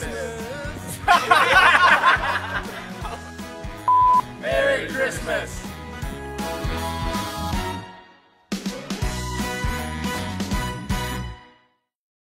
business.